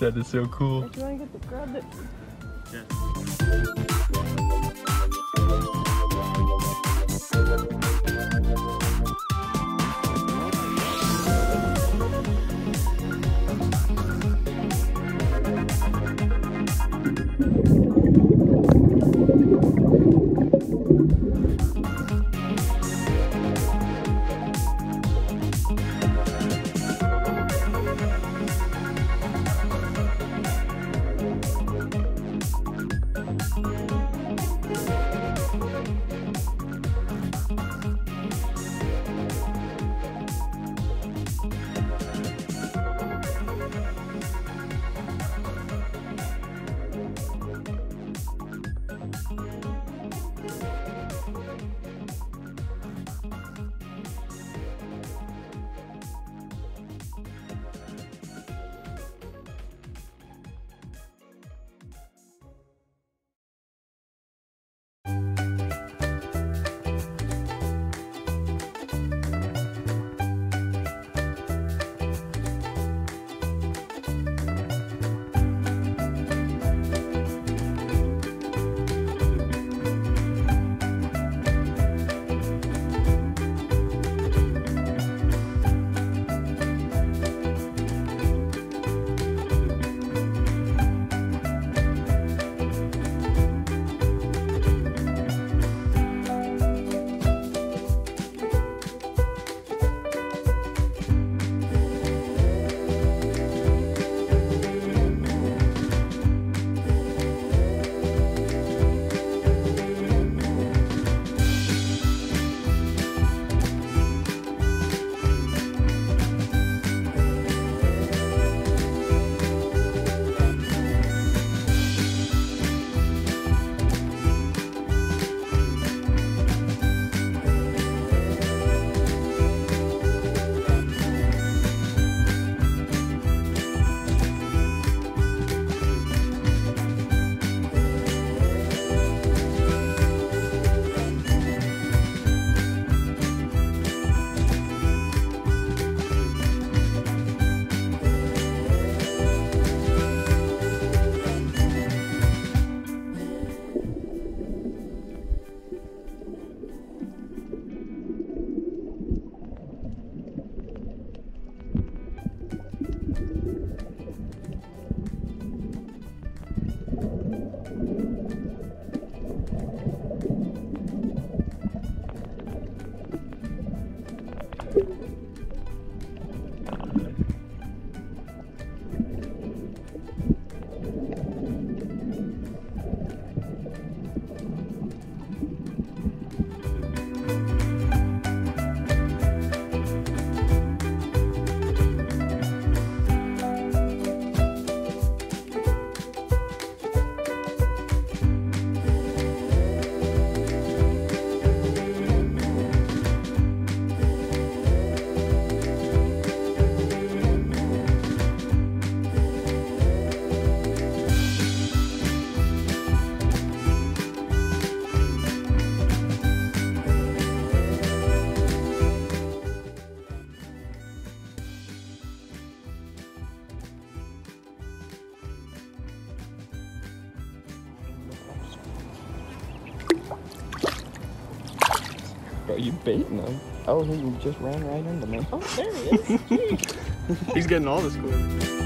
That is so cool. Like, you want to get the grub that... Bro, you baiting him. Oh, he just ran right into me. Oh, there he is. He's getting all the scores.